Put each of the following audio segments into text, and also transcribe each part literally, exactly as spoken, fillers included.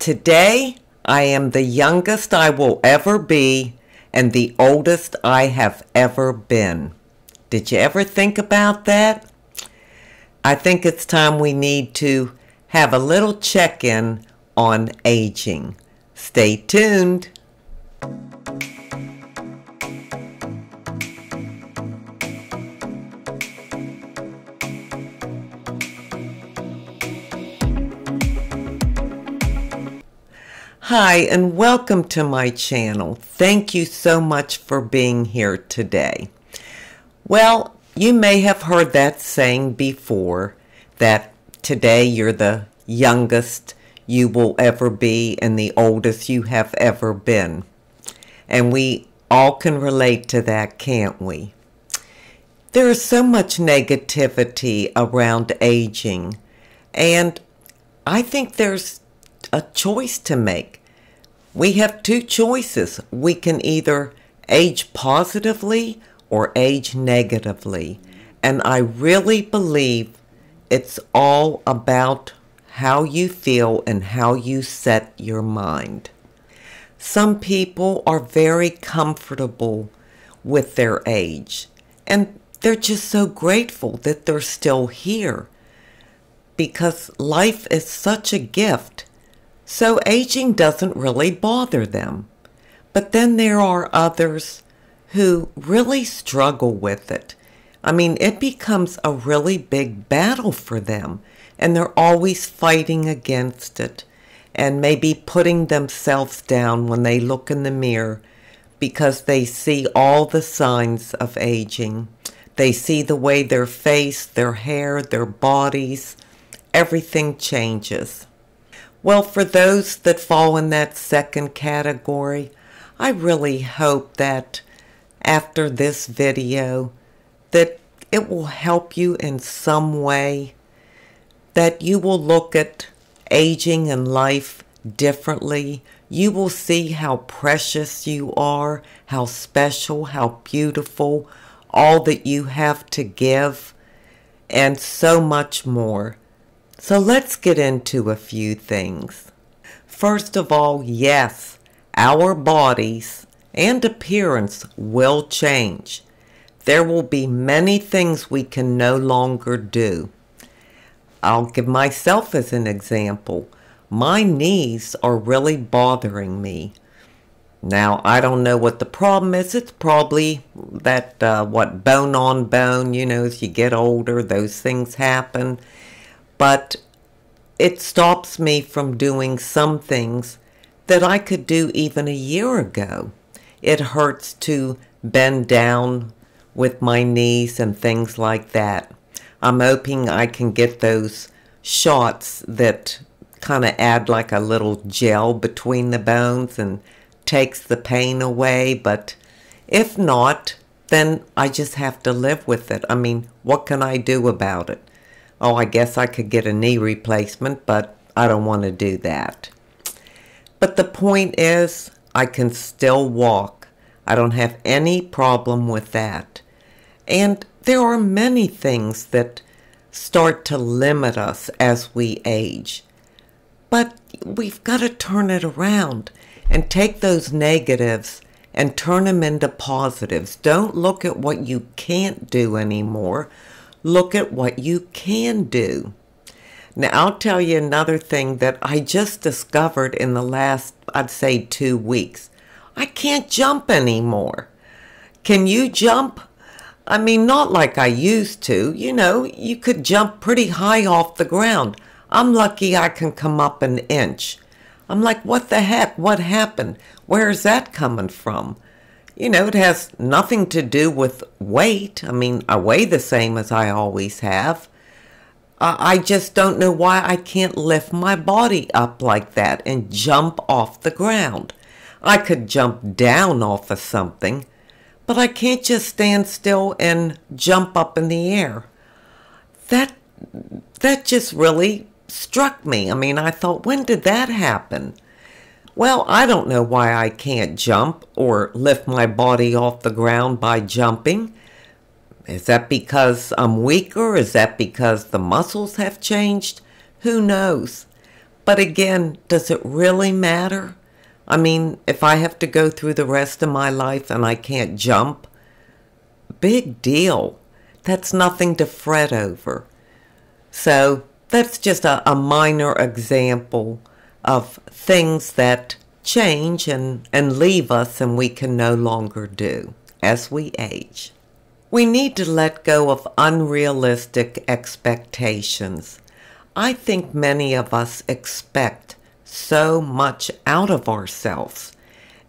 Today, I am the youngest I will ever be and the oldest I have ever been. Did you ever think about that? I think it's time we need to have a little check-in on aging. Stay tuned. Hi, and welcome to my channel. Thank you so much for being here today. Well, you may have heard that saying before, that today you're the youngest you will ever be and the oldest you have ever been. And we all can relate to that, can't we? There is so much negativity around aging, and I think there's a choice to make. We have two choices. We can either age positively or age negatively. And I really believe it's all about how you feel and how you set your mind. Some people are very comfortable with their age, and they're just so grateful that they're still here because life is such a gift. So aging doesn't really bother them. But then there are others who really struggle with it. I mean, it becomes a really big battle for them, and they're always fighting against it and maybe putting themselves down when they look in the mirror because they see all the signs of aging. They see the way their face, their hair, their bodies, everything changes. Well, for those that fall in that second category, I really hope that after this video, that it will help you in some way, that you will look at aging and life differently. You will see how precious you are, how special, how beautiful, all that you have to give, and so much more. So let's get into a few things. First of all, yes, our bodies and appearance will change. There will be many things we can no longer do. I'll give myself as an example. My knees are really bothering me. Now, I don't know what the problem is. It's probably that, uh, what, bone on bone, you know, as you get older, those things happen. But it stops me from doing some things that I could do even a year ago. It hurts to bend down with my knees and things like that. I'm hoping I can get those shots that kind of add like a little gel between the bones and takes the pain away. But if not, then I just have to live with it. I mean, what can I do about it? Oh, I guess I could get a knee replacement, but I don't want to do that. But the point is, I can still walk. I don't have any problem with that. And there are many things that start to limit us as we age. But we've got to turn it around and take those negatives and turn them into positives. Don't look at what you can't do anymore. Look at what you can do. Now, I'll tell you another thing that I just discovered in the last, I'd say, two weeks. I can't jump anymore. Can you jump? I mean, not like I used to. You know, you could jump pretty high off the ground. I'm lucky I can come up an inch. I'm like, what the heck? What happened? Where is that coming from? You know, it has nothing to do with weight. I mean, I weigh the same as I always have. Uh, I just don't know why I can't lift my body up like that and jump off the ground. I could jump down off of something, but I can't just stand still and jump up in the air. That, that just really struck me. I mean, I thought, when did that happen? Well, I don't know why I can't jump or lift my body off the ground by jumping. Is that because I'm weaker? Is that because the muscles have changed? Who knows? But again, does it really matter? I mean, if I have to go through the rest of my life and I can't jump, big deal. That's nothing to fret over. So that's just a, a minor example of things that change and, and leave us and we can no longer do as we age. We need to let go of unrealistic expectations. I think many of us expect so much out of ourselves.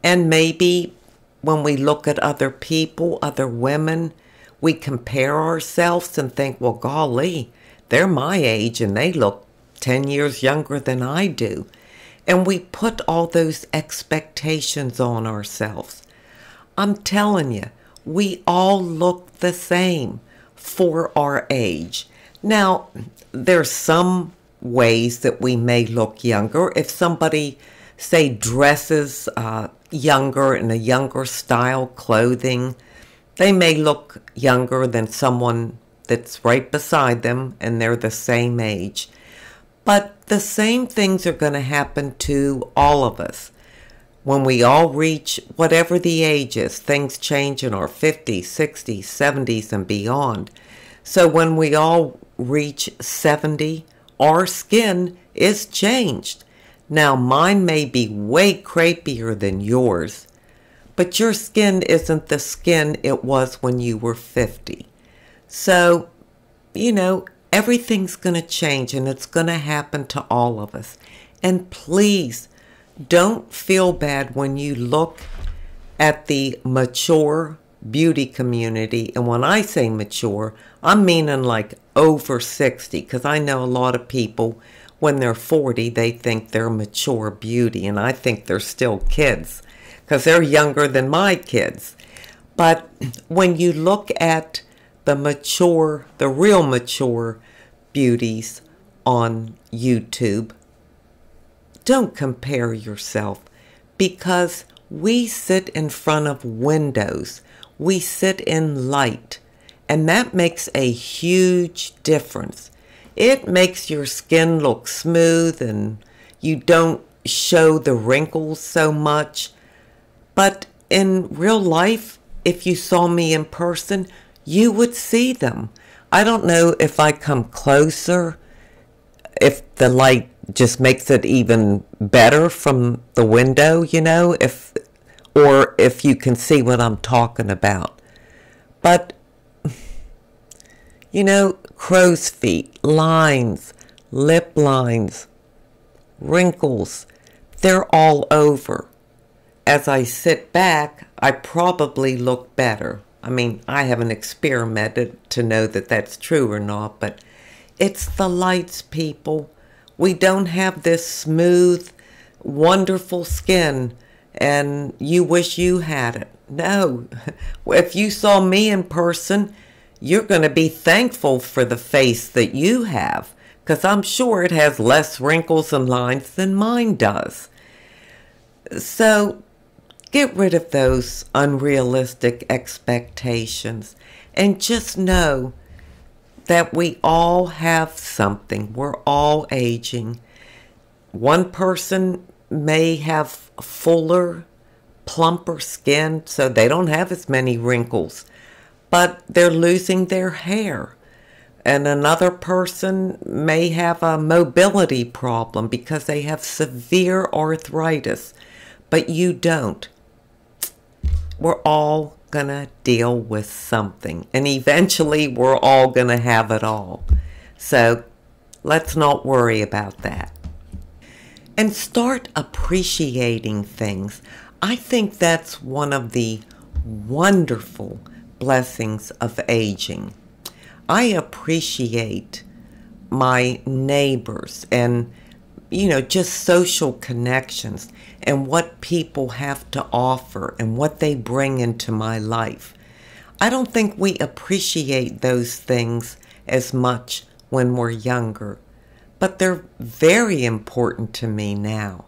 And maybe when we look at other people, other women, we compare ourselves and think, well, golly, they're my age and they look ten years younger than I do. And we put all those expectations on ourselves. I'm telling you, we all look the same for our age. Now, there's some ways that we may look younger. If somebody, say, dresses uh, younger in a younger style clothing, they may look younger than someone that's right beside them and they're the same age. But the same things are going to happen to all of us. When we all reach whatever the age is, things change in our fifties, sixties, seventies, and beyond. So when we all reach seventy, our skin is changed. Now, mine may be way crepier than yours, but your skin isn't the skin it was when you were fifty. So, you know, everything's going to change and it's going to happen to all of us. And please don't feel bad when you look at the mature beauty community. And when I say mature, I'm meaning like over sixty, because I know a lot of people when they're forty, they think they're mature beauty. And I think they're still kids because they're younger than my kids. But when you look at the mature, the real mature beauties on YouTube, don't compare yourself, because we sit in front of windows. We sit in light, and that makes a huge difference. It makes your skin look smooth and you don't show the wrinkles so much. But in real life, if you saw me in person, you would see them. I don't know if I come closer, if the light just makes it even better from the window, you know, if or if you can see what I'm talking about. But, you know, crow's feet, lines, lip lines, wrinkles, they're all over. As I sit back, I probably look better. I mean, I haven't experimented to know that that's true or not, but it's the lights, people. We don't have this smooth, wonderful skin, and you wish you had it. No. If you saw me in person, you're going to be thankful for the face that you have, because I'm sure it has less wrinkles and lines than mine does. So get rid of those unrealistic expectations and just know that we all have something. We're all aging. One person may have fuller, plumper skin, so they don't have as many wrinkles, but they're losing their hair. And another person may have a mobility problem because they have severe arthritis, but you don't. We're all going to deal with something. And eventually, we're all going to have it all. So let's not worry about that. And start appreciating things. I think that's one of the wonderful blessings of aging. I appreciate my neighbors and, you know, just social connections and what people have to offer and what they bring into my life. I don't think we appreciate those things as much when we're younger, but they're very important to me now.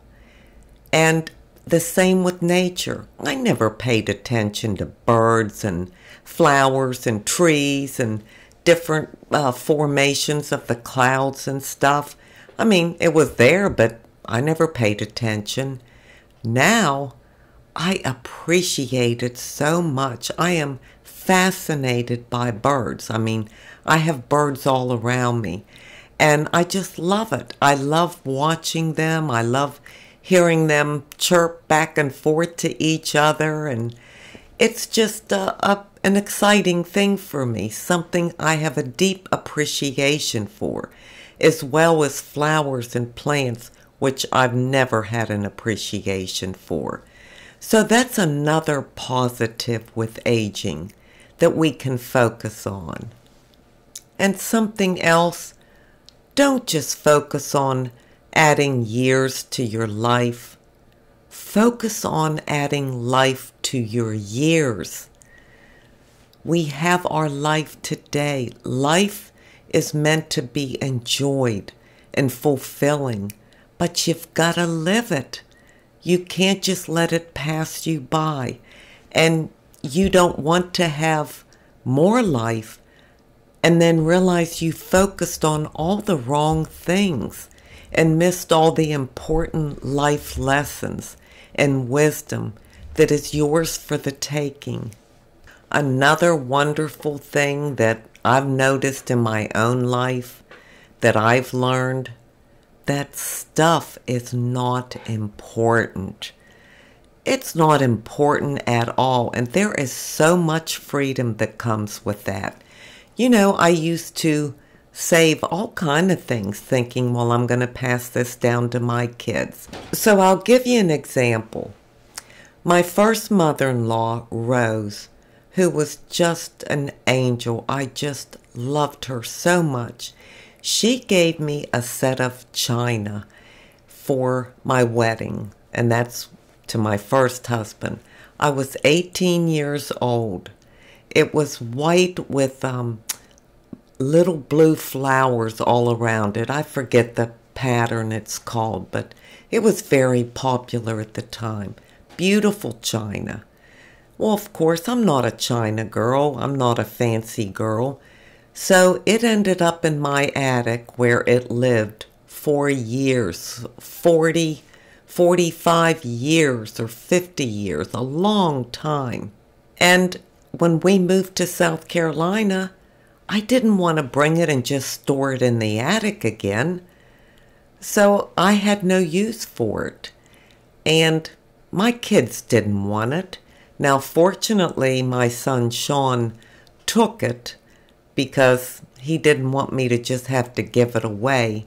And the same with nature. I never paid attention to birds and flowers and trees and different uh, formations of the clouds and stuff. I mean, it was there, but I never paid attention. Now, I appreciate it so much. I am fascinated by birds. I mean, I have birds all around me, and I just love it. I love watching them. I love hearing them chirp back and forth to each other, and it's just a, a, an exciting thing for me, something I have a deep appreciation for, as well as flowers and plants, which I've never had an appreciation for. So that's another positive with aging that we can focus on. And something else, don't just focus on adding years to your life. Focus on adding life to your years. We have our life today. Life is meant to be enjoyed and fulfilling, but you've got to live it. You can't just let it pass you by. And you don't want to have more life and then realize you focused on all the wrong things and missed all the important life lessons and wisdom that is yours for the taking. Another wonderful thing that I've noticed in my own life that I've learned, that stuff is not important. It's not important at all. And there is so much freedom that comes with that. You know, I used to save all kind of things thinking, well, I'm going to pass this down to my kids. So I'll give you an example. My first mother-in-law, Rose, who was just an angel. I just loved her so much. She gave me a set of china for my wedding, and that's to my first husband. I was eighteen years old. It was white with um, little blue flowers all around it. I forget the pattern it's called, but it was very popular at the time. Beautiful china. Well, of course, I'm not a china girl. I'm not a fancy girl. So it ended up in my attic where it lived for years, forty, forty-five years or fifty years, a long time. And when we moved to South Carolina, I didn't want to bring it and just store it in the attic again. So I had no use for it. And my kids didn't want it. Now, fortunately, my son Sean took it, because he didn't want me to just have to give it away.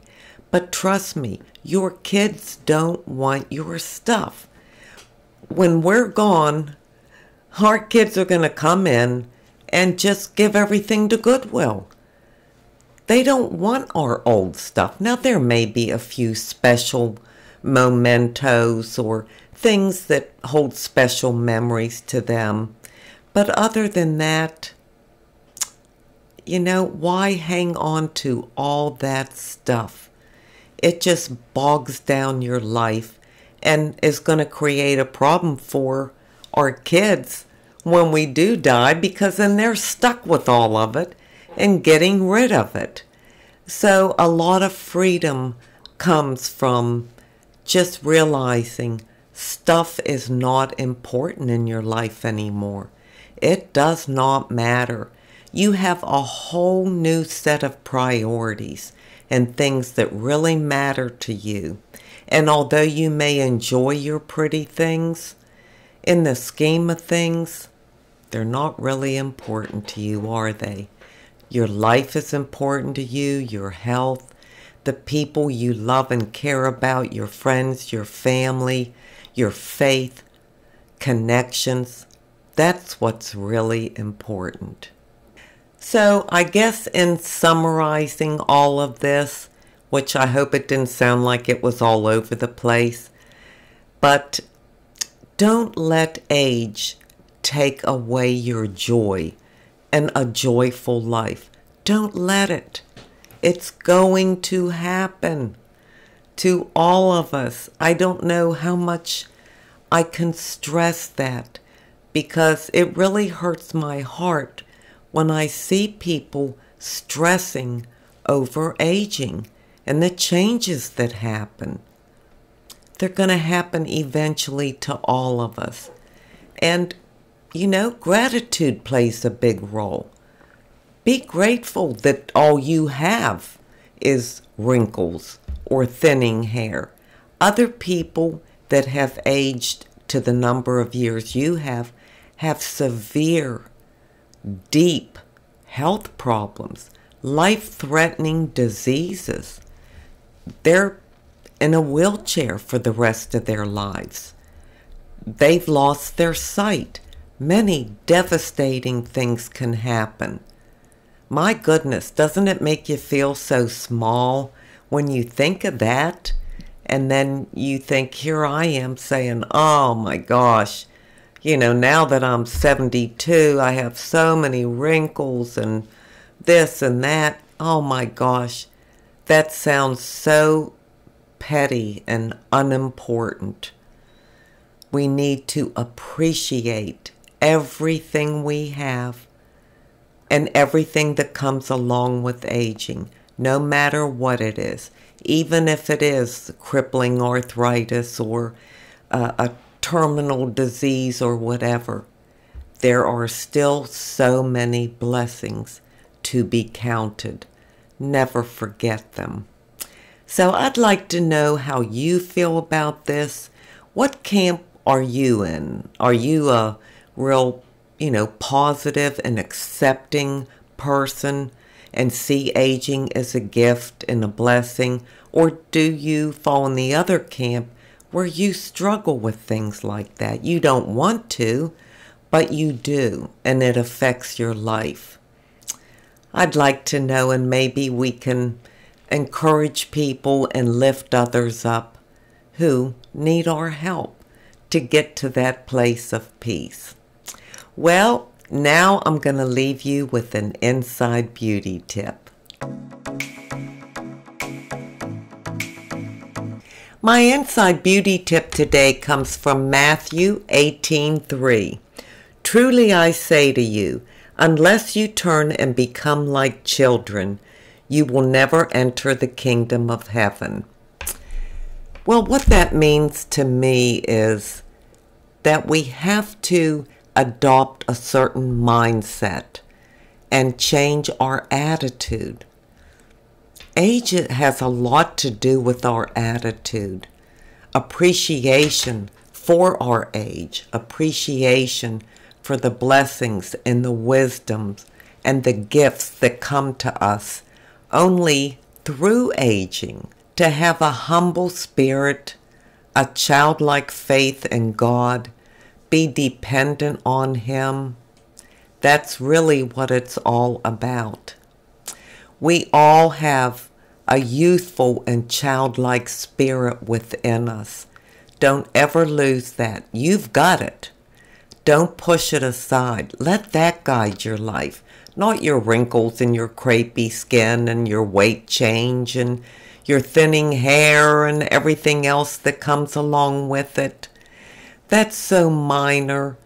But trust me, your kids don't want your stuff. When we're gone, our kids are going to come in and just give everything to Goodwill. They don't want our old stuff. Now, there may be a few special mementos or things that hold special memories to them. But other than that, you know, why hang on to all that stuff? It just bogs down your life and is going to create a problem for our kids when we do die, because then they're stuck with all of it and getting rid of it. So a lot of freedom comes from just realizing stuff is not important in your life anymore. It does not matter. You have a whole new set of priorities and things that really matter to you. And although you may enjoy your pretty things, in the scheme of things, they're not really important to you, are they? Your life is important to you, your health, the people you love and care about, your friends, your family, your faith, connections. That's what's really important. So I guess in summarizing all of this, which I hope it didn't sound like it was all over the place, but don't let age take away your joy and a joyful life. Don't let it. It's going to happen to all of us. I don't know how much I can stress that, because it really hurts my heart when I see people stressing over aging and the changes that happen. They're going to happen eventually to all of us. And, you know, gratitude plays a big role. Be grateful that all you have is wrinkles or thinning hair. Other people that have aged to the number of years you have have severe, deep health problems, life-threatening diseases. They're in a wheelchair for the rest of their lives. They've lost their sight. Many devastating things can happen. My goodness, doesn't it make you feel so small when you think of that? And then you think, here I am saying, oh my gosh, you know, now that I'm seventy-two, I have so many wrinkles and this and that. Oh my gosh, that sounds so petty and unimportant. We need to appreciate everything we have and everything that comes along with aging, no matter what it is. Even if it is crippling arthritis or uh, a terminal disease or whatever, there are still so many blessings to be counted. Never forget them. So I'd like to know how you feel about this. What camp are you in? Are you a real, you know, positive and accepting person and see aging as a gift and a blessing? Or do you fall in the other camp where you struggle with things like that? You don't want to, but you do, and it affects your life. I'd like to know, and maybe we can encourage people and lift others up who need our help to get to that place of peace. Well, now I'm going to leave you with an Inside Beauty tip. My Inside Beauty tip today comes from Matthew eighteen three. Truly I say to you, unless you turn and become like children, you will never enter the kingdom of heaven. Well, what that means to me is that we have to adopt a certain mindset and change our attitude. Age has a lot to do with our attitude, appreciation for our age, appreciation for the blessings and the wisdoms and the gifts that come to us only through aging. To have a humble spirit, a childlike faith in God, be dependent on Him. That's really what it's all about. We all have a youthful and childlike spirit within us. Don't ever lose that. You've got it. Don't push it aside. Let that guide your life, not your wrinkles and your crepey skin and your weight change and your thinning hair and everything else that comes along with it. That's so minor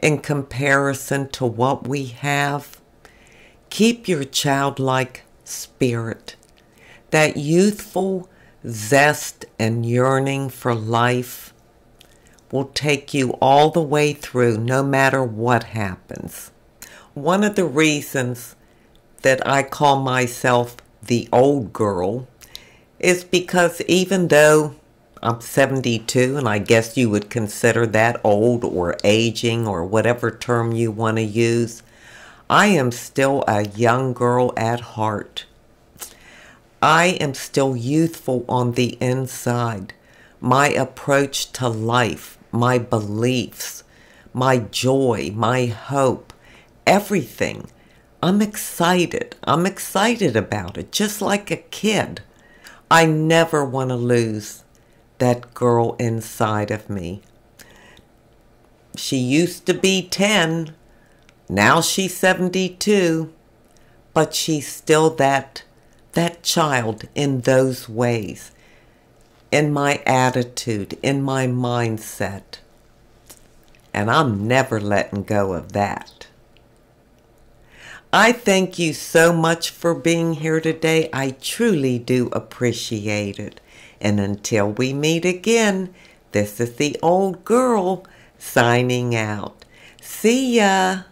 in comparison to what we have. Keep your childlike spirit, that youthful zest and yearning for life will take you all the way through, no matter what happens. One of the reasons that I call myself the old girl is because even though I'm seventy-two, and I guess you would consider that old or aging or whatever term you want to use, I am still a young girl at heart. I am still youthful on the inside. My approach to life, my beliefs, my joy, my hope, everything. I'm excited. I'm excited about it, just like a kid. I never want to lose that girl inside of me. She used to be ten. Now she's seventy-two. But she's still that, that child in those ways. In my attitude, in my mindset. And I'm never letting go of that. I thank you so much for being here today. I truly do appreciate it. And until we meet again, this is the old girl signing out. See ya.